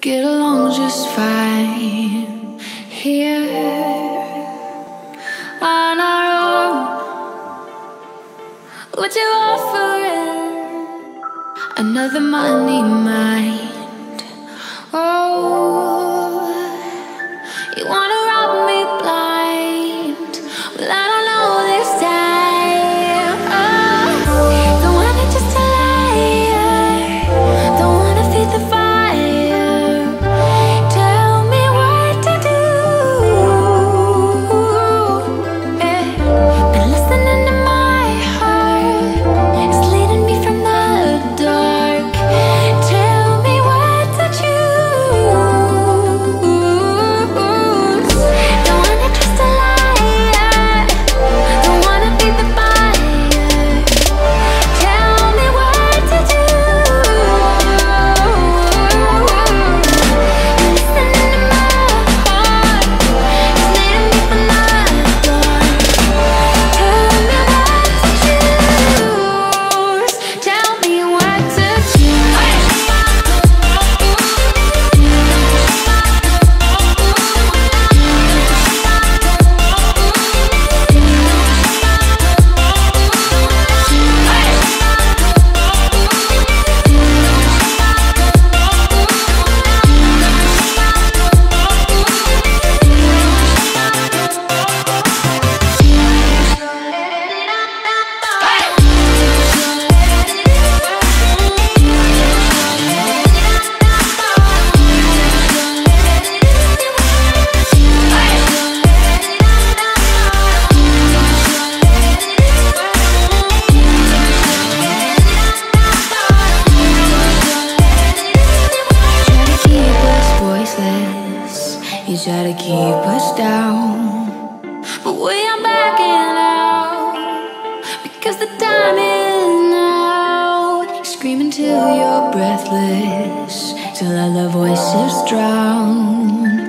get along just fine here on our own. Would you offer it? Another money mind? Oh, you wanna rob me blind? Well, I don't know this time. Oh, don't wanna just a liar. Don't wanna feed the fire. You try to keep us down, but we are backing out because the time is now. You're screaming till you're breathless, till all the voices drown.